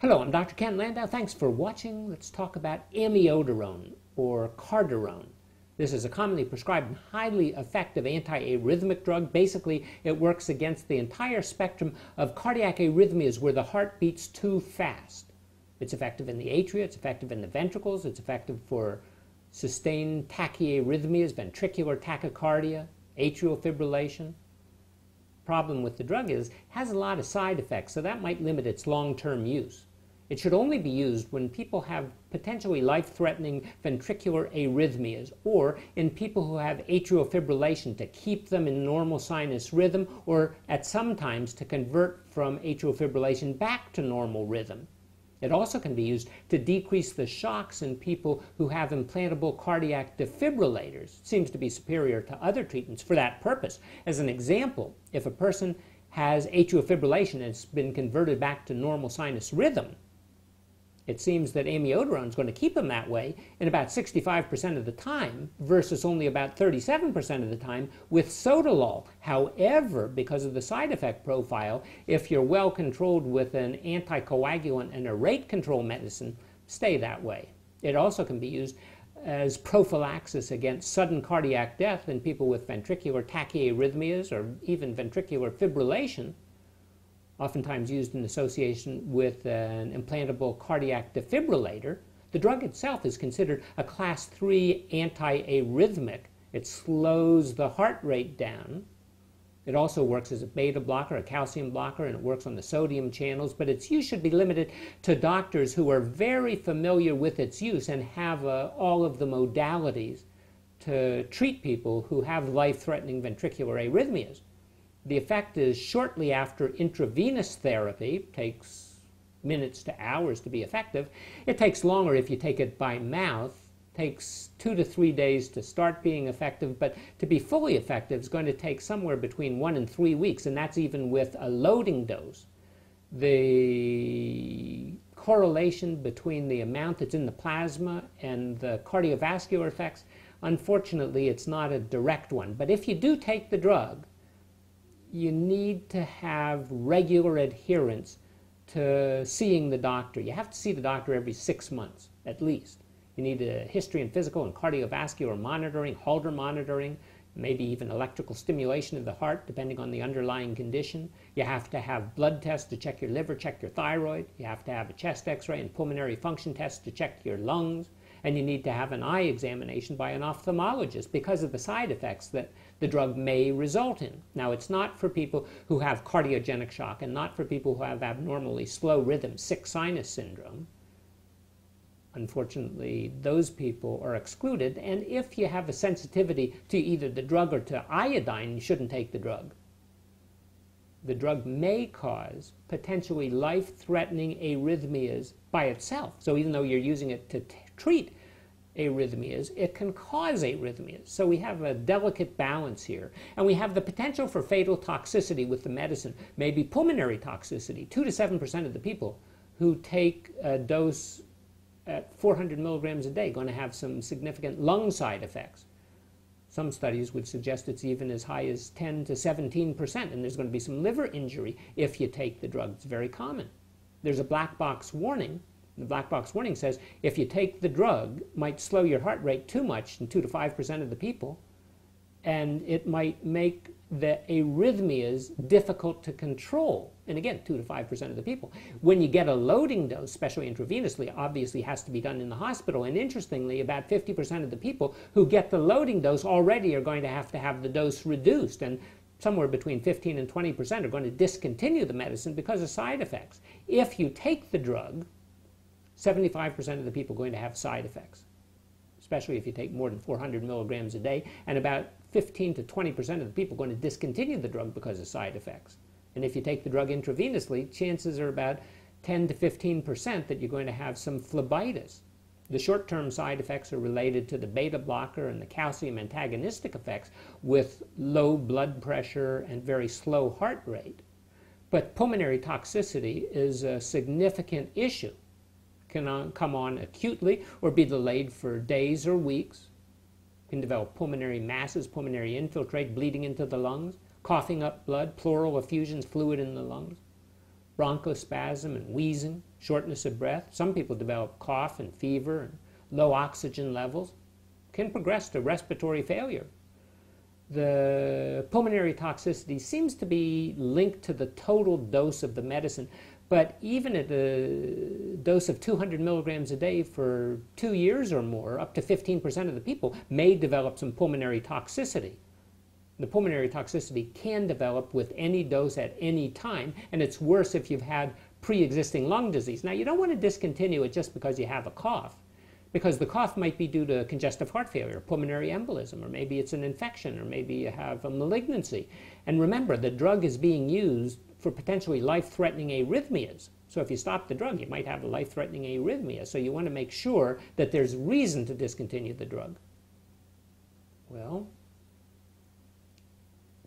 Hello, I'm Dr. Ken Landau. Thanks for watching. Let's talk about amiodarone or cardarone. This is a commonly prescribed and highly effective antiarrhythmic drug. Basically, it works against the entire spectrum of cardiac arrhythmias where the heart beats too fast. It's effective in the atria, it's effective in the ventricles, it's effective for sustained tachyarrhythmias, ventricular tachycardia, atrial fibrillation. Problem with the drug is it has a lot of side effects, so that might limit its long-term use. It should only be used when people have potentially life-threatening ventricular arrhythmias or in people who have atrial fibrillation to keep them in normal sinus rhythm or at some times to convert from atrial fibrillation back to normal rhythm. It also can be used to decrease the shocks in people who have implantable cardiac defibrillators. It seems to be superior to other treatments for that purpose. As an example, if a person has atrial fibrillation and it's been converted back to normal sinus rhythm, it seems that amiodarone is going to keep them that way in about 65% of the time versus only about 37% of the time with sotalol. However, because of the side effect profile, if you're well controlled with an anticoagulant and a rate control medicine, stay that way. It also can be used as prophylaxis against sudden cardiac death in people with ventricular tachyarrhythmias or even ventricular fibrillation, oftentimes used in association with an implantable cardiac defibrillator. The drug itself is considered a class III antiarrhythmic. It slows the heart rate down. It also works as a beta blocker, a calcium blocker, and it works on the sodium channels, but its use should be limited to doctors who are very familiar with its use and have all of the modalities to treat people who have life-threatening ventricular arrhythmias. The effect is shortly after intravenous therapy, takes minutes to hours to be effective. It takes longer if you take it by mouth, takes 2 to 3 days to start being effective, but to be fully effective is going to take somewhere between 1 and 3 weeks, and that's even with a loading dose. The correlation between the amount that's in the plasma and the cardiovascular effects, unfortunately, it's not a direct one. But if you do take the drug, you need to have regular adherence to seeing the doctor. You have to see the doctor every 6 months, at least. You need a history and physical and cardiovascular monitoring, Holter monitoring, maybe even electrical stimulation of the heart, depending on the underlying condition. You have to have blood tests to check your liver, check your thyroid. You have to have a chest x-ray and pulmonary function tests to check your lungs. And you need to have an eye examination by an ophthalmologist because of the side effects that the drug may result in. Now, it's not for people who have cardiogenic shock and not for people who have abnormally slow rhythm, sick sinus syndrome. Unfortunately, those people are excluded. And if you have a sensitivity to either the drug or to iodine, you shouldn't take the drug. The drug may cause potentially life-threatening arrhythmias by itself. So even though you're using it to treat arrhythmias, it can cause arrhythmias. So we have a delicate balance here. And we have the potential for fatal toxicity with the medicine, maybe pulmonary toxicity. 2 to 7% of the people who take a dose at 400 milligrams a day are going to have some significant lung side effects. Some studies would suggest it's even as high as 10 to 17%, and there's going to be some liver injury if you take the drug. It's very common. There's a black box warning. The black box warning says if you take the drug, it might slow your heart rate too much in 2 to 5% of the people, and it might make the arrhythmias difficult to control. And again, 2 to 5% of the people. When you get a loading dose, especially intravenously, obviously has to be done in the hospital. And interestingly, about 50% of the people who get the loading dose already are going to have the dose reduced. And somewhere between 15 and 20% are going to discontinue the medicine because of side effects. If you take the drug, 75% of the people are going to have side effects, especially if you take more than 400 milligrams a day, and about 15 to 20% of the people are going to discontinue the drug because of side effects. And if you take the drug intravenously, chances are about 10 to 15% that you're going to have some phlebitis. The short-term side effects are related to the beta blocker and the calcium antagonistic effects with low blood pressure and very slow heart rate. But pulmonary toxicity is a significant issue. Can come on acutely or be delayed for days or weeks. can develop pulmonary masses, pulmonary infiltrate, bleeding into the lungs, coughing up blood, pleural effusions, fluid in the lungs, bronchospasm and wheezing, shortness of breath. Some people develop cough and fever and low oxygen levels, can progress to respiratory failure. The pulmonary toxicity seems to be linked to the total dose of the medicine, but even at the dose of 200 milligrams a day for 2 years or more, up to 15% of the people may develop some pulmonary toxicity. The pulmonary toxicity can develop with any dose at any time, and it's worse if you've had pre-existing lung disease. Now, you don't want to discontinue it just because you have a cough, because the cough might be due to congestive heart failure, pulmonary embolism, or maybe it's an infection, or maybe you have a malignancy. And remember, the drug is being used for potentially life-threatening arrhythmias. So if you stop the drug, you might have a life-threatening arrhythmia. So you want to make sure that there's reason to discontinue the drug. Well,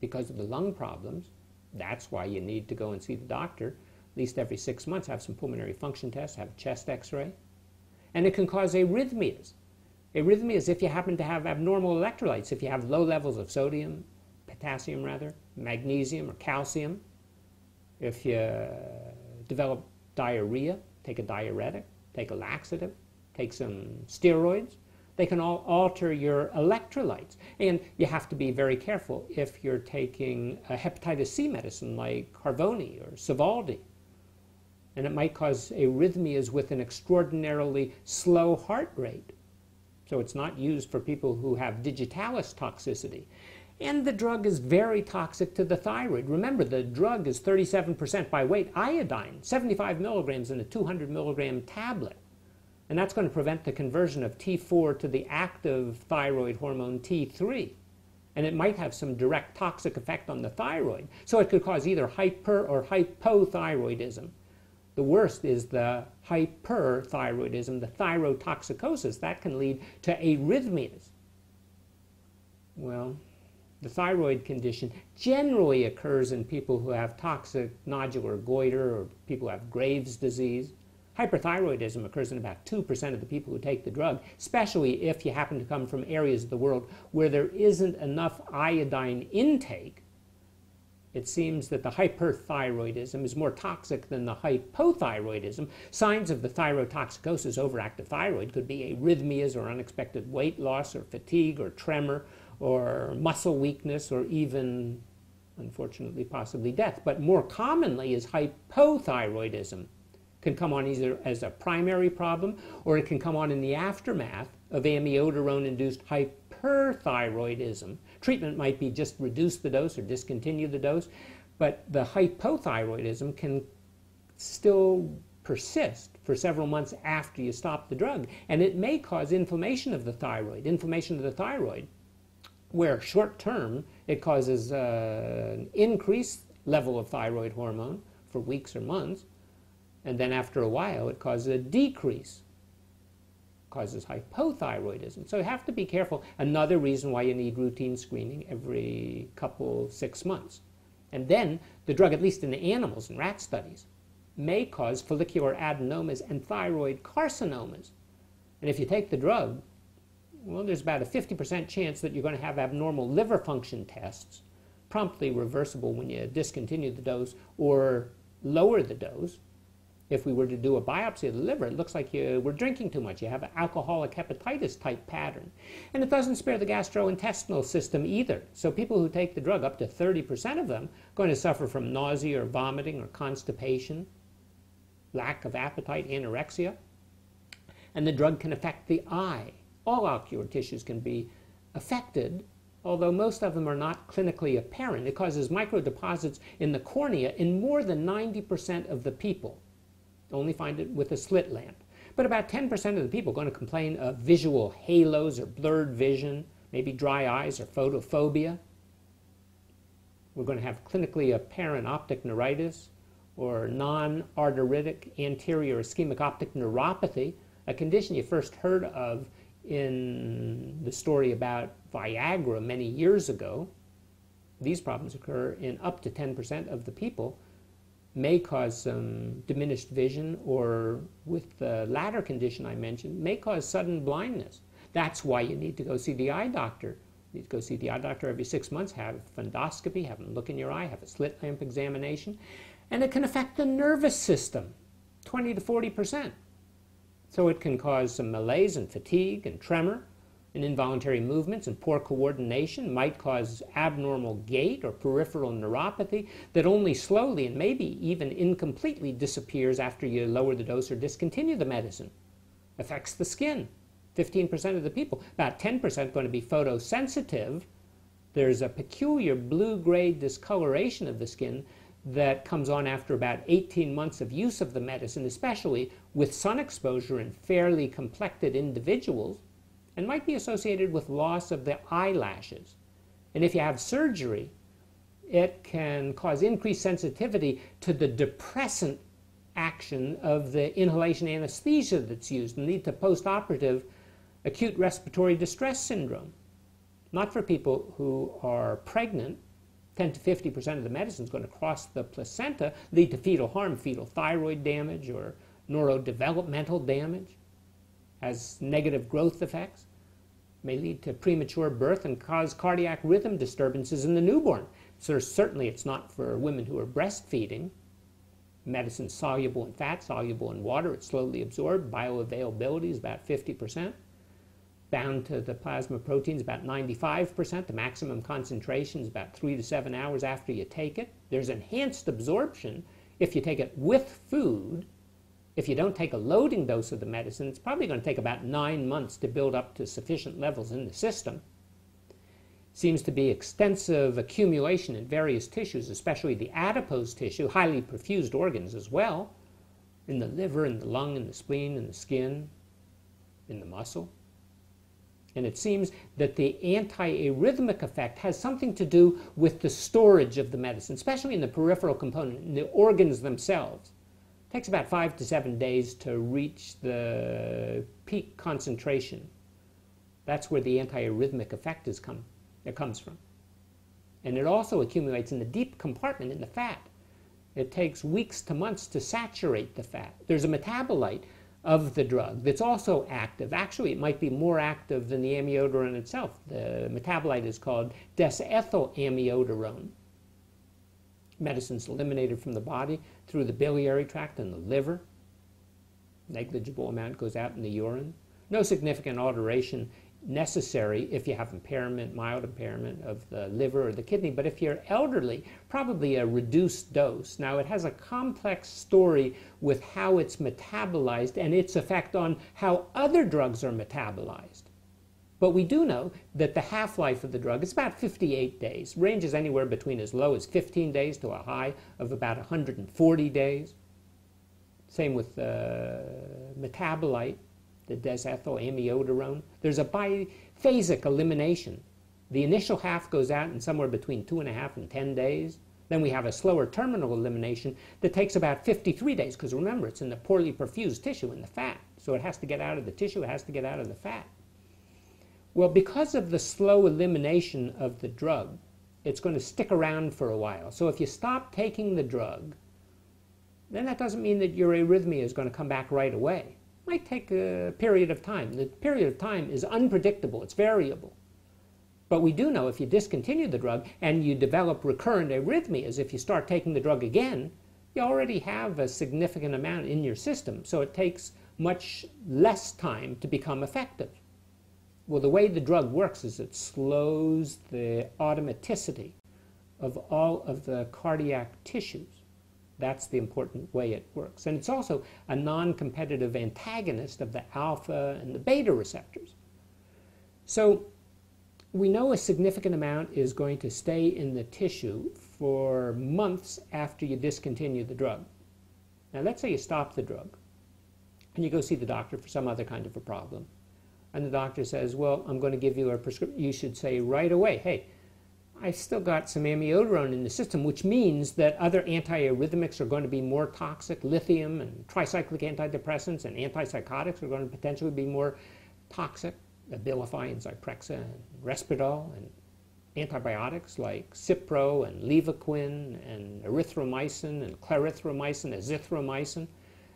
because of the lung problems, that's why you need to go and see the doctor at least every 6 months, have some pulmonary function tests, have a chest x-ray. And it can cause arrhythmias. Arrhythmias if you happen to have abnormal electrolytes, if you have low levels of sodium, potassium rather, magnesium or calcium. If you develop diarrhea, take a diuretic, take a laxative, take some steroids. They can all alter your electrolytes. And you have to be very careful if you're taking a hepatitis C medicine like Harvoni or Sovaldi. And it might cause arrhythmias with an extraordinarily slow heart rate. So it's not used for people who have digitalis toxicity. And the drug is very toxic to the thyroid. Remember, the drug is 37% by weight iodine, 75 milligrams in a 200 milligram tablet. And that's going to prevent the conversion of T4 to the active thyroid hormone T3. And it might have some direct toxic effect on the thyroid. So it could cause either hyper or hypothyroidism. The worst is the hyperthyroidism, the thyrotoxicosis. That can lead to arrhythmias. Well, the thyroid condition generally occurs in people who have toxic nodular goiter or people who have Graves' disease. Hyperthyroidism occurs in about 2% of the people who take the drug, especially if you happen to come from areas of the world where there isn't enough iodine intake. It seems that the hyperthyroidism is more toxic than the hypothyroidism. Signs of the thyrotoxicosis, overactive thyroid, could be arrhythmias or unexpected weight loss or fatigue or tremor, or muscle weakness, or even, unfortunately, possibly death. But more commonly is hypothyroidism. It can come on either as a primary problem, or it can come on in the aftermath of amiodarone-induced hyperthyroidism. Treatment might be just reduce the dose or discontinue the dose, but the hypothyroidism can still persist for several months after you stop the drug, and it may cause inflammation of the thyroid, where short-term it causes an increased level of thyroid hormone for weeks or months, and then after a while it causes a decrease, causes hypothyroidism. So you have to be careful. Another reason why you need routine screening every couple, 6 months. And then the drug, at least in the animals and rat studies, may cause follicular adenomas and thyroid carcinomas. And if you take the drug, well, there's about a 50% chance that you're going to have abnormal liver function tests, promptly reversible when you discontinue the dose or lower the dose. If we were to do a biopsy of the liver, it looks like you were drinking too much. You have an alcoholic hepatitis type pattern. And it doesn't spare the gastrointestinal system either. So people who take the drug, up to 30% of them, are going to suffer from nausea or vomiting or constipation, lack of appetite, anorexia. And the drug can affect the eye. All ocular tissues can be affected, although most of them are not clinically apparent. It causes microdeposits in the cornea in more than 90% of the people. Only find it with a slit lamp. But about 10% of the people are going to complain of visual halos or blurred vision, maybe dry eyes or photophobia. We're going to have clinically apparent optic neuritis or non-arteritic anterior ischemic optic neuropathy, a condition you first heard of in the story about Viagra many years ago. These problems occur in up to 10% of the people, may cause some diminished vision, or with the latter condition I mentioned, may cause sudden blindness. That's why you need to go see the eye doctor. You need to go see the eye doctor every 6 months, have fundoscopy, have them look in your eye, have a slit lamp examination. And it can affect the nervous system, 20% to 40%. So it can cause some malaise and fatigue and tremor and involuntary movements and poor coordination, might cause abnormal gait or peripheral neuropathy that only slowly and maybe even incompletely disappears after you lower the dose or discontinue the medicine. Affects the skin. 15% of the people, about 10% going to be photosensitive. There's a peculiar blue-gray discoloration of the skin that comes on after about 18 months of use of the medicine, especially with sun exposure in fairly complected individuals, and might be associated with loss of the eyelashes. And if you have surgery, it can cause increased sensitivity to the depressant action of the inhalation anesthesia that's used and lead to post-operative acute respiratory distress syndrome. Not for people who are pregnant. 10 to 50% of the medicine is going to cross the placenta, lead to fetal harm, fetal thyroid damage or neurodevelopmental damage, has negative growth effects, may lead to premature birth and cause cardiac rhythm disturbances in the newborn. So certainly it's not for women who are breastfeeding. Medicine's soluble in fat, soluble in water, it's slowly absorbed, bioavailability is about 50%. Bound to the plasma proteins about 95%. The maximum concentration is about 3 to 7 hours after you take it. There's enhanced absorption if you take it with food. If you don't take a loading dose of the medicine, it's probably going to take about 9 months to build up to sufficient levels in the system. Seems to be extensive accumulation in various tissues, especially the adipose tissue, highly perfused organs as well, in the liver, in the lung, in the spleen, in the skin, in the muscle. And it seems that the anti-arrhythmic effect has something to do with the storage of the medicine, especially in the peripheral component, in the organs themselves. It takes about 5 to 7 days to reach the peak concentration. That's where the anti-arrhythmic effect comes from. And it also accumulates in the deep compartment in the fat. It takes weeks to months to saturate the fat. There's a metabolite of the drug that's also active. Actually, it might be more active than the amiodarone itself. The metabolite is called desethylamiodarone. Medicine's eliminated from the body through the biliary tract and the liver. Negligible amount goes out in the urine. No significant alteration necessary if you have impairment, mild impairment of the liver or the kidney, but if you're elderly, probably a reduced dose. Now it has a complex story with how it's metabolized and its effect on how other drugs are metabolized. But we do know that the half-life of the drug is about 58 days, ranges anywhere between as low as 15 days to a high of about 140 days. Same with the metabolite, the desethylamiodarone. There's a biphasic elimination. The initial half goes out in somewhere between 2.5 and 10 days. Then we have a slower terminal elimination that takes about 53 days, because remember, it's in the poorly perfused tissue in the fat. So it has to get out of the tissue, it has to get out of the fat. Well, because of the slow elimination of the drug, it's going to stick around for a while. So if you stop taking the drug, then that doesn't mean that your arrhythmia is going to come back right away. It might take a period of time. The period of time is unpredictable. It's variable. But we do know if you discontinue the drug and you develop recurrent arrhythmias, if you start taking the drug again, you already have a significant amount in your system. So it takes much less time to become effective. Well, the way the drug works is it slows the automaticity of all of the cardiac tissues. That's the important way it works. And it's also a non-competitive antagonist of the alpha and the beta receptors. So we know a significant amount is going to stay in the tissue for months after you discontinue the drug. Now, let's say you stop the drug and you go see the doctor for some other kind of a problem. And the doctor says, well, I'm going to give you a prescription. You should say right away, hey, I've still got some amiodarone in the system, which means that other antiarrhythmics are going to be more toxic. Lithium and tricyclic antidepressants and antipsychotics are going to potentially be more toxic. Abilify and Zyprexa and Respirdol, and antibiotics like Cipro and Levaquin and erythromycin and clarithromycin, azithromycin,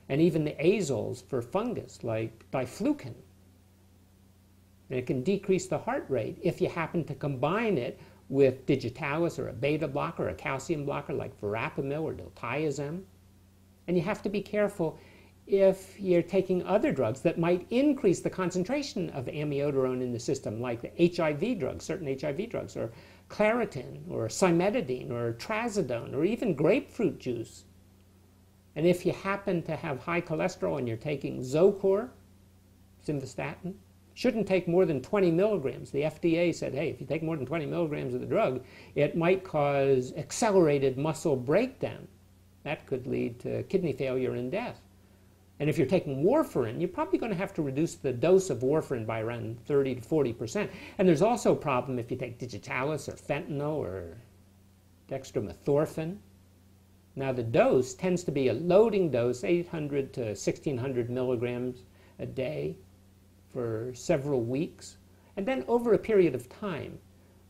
and even the azoles for fungus like Diflucan. And it can decrease the heart rate if you happen to combine it with digitalis or a beta blocker or a calcium blocker like verapamil or diltiazem. And you have to be careful if you're taking other drugs that might increase the concentration of amiodarone in the system, like the HIV drugs, certain HIV drugs, or Claritin, or cimetidine, or trazodone, or even grapefruit juice. And if you happen to have high cholesterol and you're taking Zocor, simvastatin, shouldn't take more than 20 milligrams. The FDA said, hey, if you take more than 20 milligrams of the drug, it might cause accelerated muscle breakdown. That could lead to kidney failure and death. And if you're taking warfarin, you're probably going to have to reduce the dose of warfarin by around 30% to 40%. And there's also a problem if you take digitalis or fentanyl or dextromethorphan. Now the dose tends to be a loading dose, 800 to 1,600 milligrams a day for several weeks. And then over a period of time,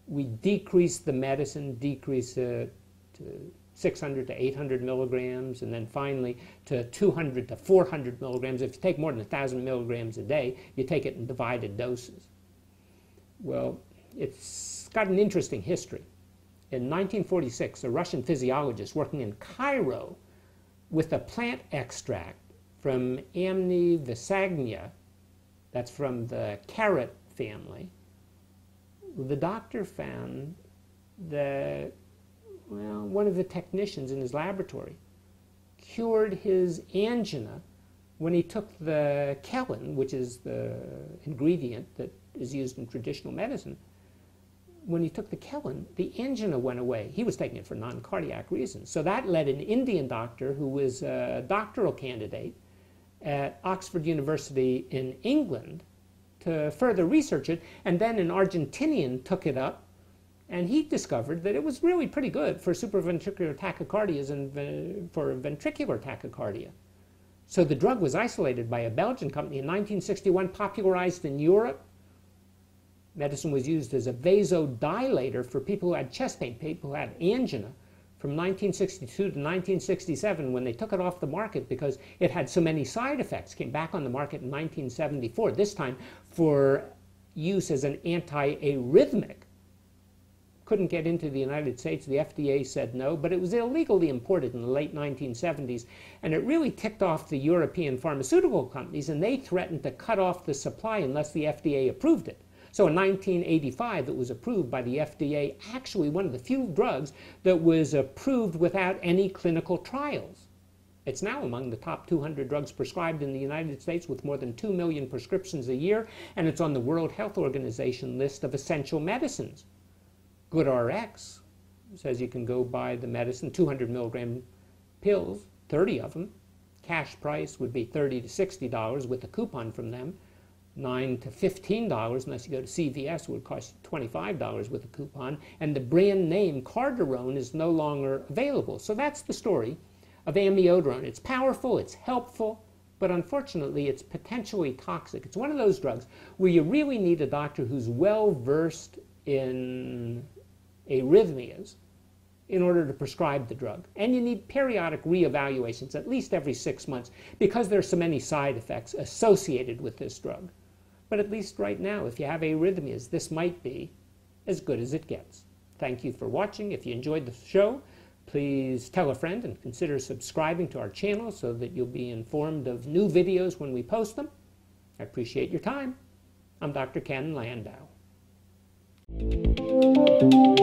we decrease the medicine, decrease it to 600 to 800 milligrams, and then finally to 200 to 400 milligrams. If you take more than 1,000 milligrams a day, you take it in divided doses. Well, it's got an interesting history. In 1946, a Russian physiologist working in Cairo with a plant extract from Amni Visagnia, that's from the carrot family, the doctor found that, well, one of the technicians in his laboratory cured his angina when he took the khellin, which is the ingredient that is used in traditional medicine. When he took the khellin, the angina went away. He was taking it for non-cardiac reasons. So that led an Indian doctor who was a doctoral candidate at Oxford University in England to further research it, and then an Argentinian took it up, and he discovered that it was really pretty good for supraventricular tachycardias and for ventricular tachycardia. So the drug was isolated by a Belgian company in 1961, popularized in Europe. Medicine was used as a vasodilator for people who had chest pain, people who had angina, from 1962 to 1967 when they took it off the market because it had so many side effects. Came back on the market in 1974, this time for use as an antiarrhythmic. Couldn't get into the United States. The FDA said no, but it was illegally imported in the late 1970s, and it really ticked off the European pharmaceutical companies, and they threatened to cut off the supply unless the FDA approved it. So in 1985, it was approved by the FDA, actually one of the few drugs that was approved without any clinical trials. It's now among the top 200 drugs prescribed in the United States with more than 2 million prescriptions a year, and it's on the World Health Organization list of essential medicines. GoodRx says you can go buy the medicine, 200 milligram pills, 30 of them. Cash price would be $30 to $60 with a coupon from them, $9 to $15. Unless you go to CVS, it would cost you $25 with a coupon. And the brand name cardarone is no longer available. So that's the story of amiodarone. It's powerful, it's helpful, but unfortunately it's potentially toxic. It's one of those drugs where you really need a doctor who's well-versed in arrhythmias in order to prescribe the drug. And you need periodic reevaluations at least every 6 months because there are so many side effects associated with this drug. But at least right now, if you have arrhythmias, this might be as good as it gets. Thank you for watching. If you enjoyed the show, please tell a friend and consider subscribing to our channel so that you'll be informed of new videos when we post them. I appreciate your time. I'm Dr. Ken Landau. Thank you.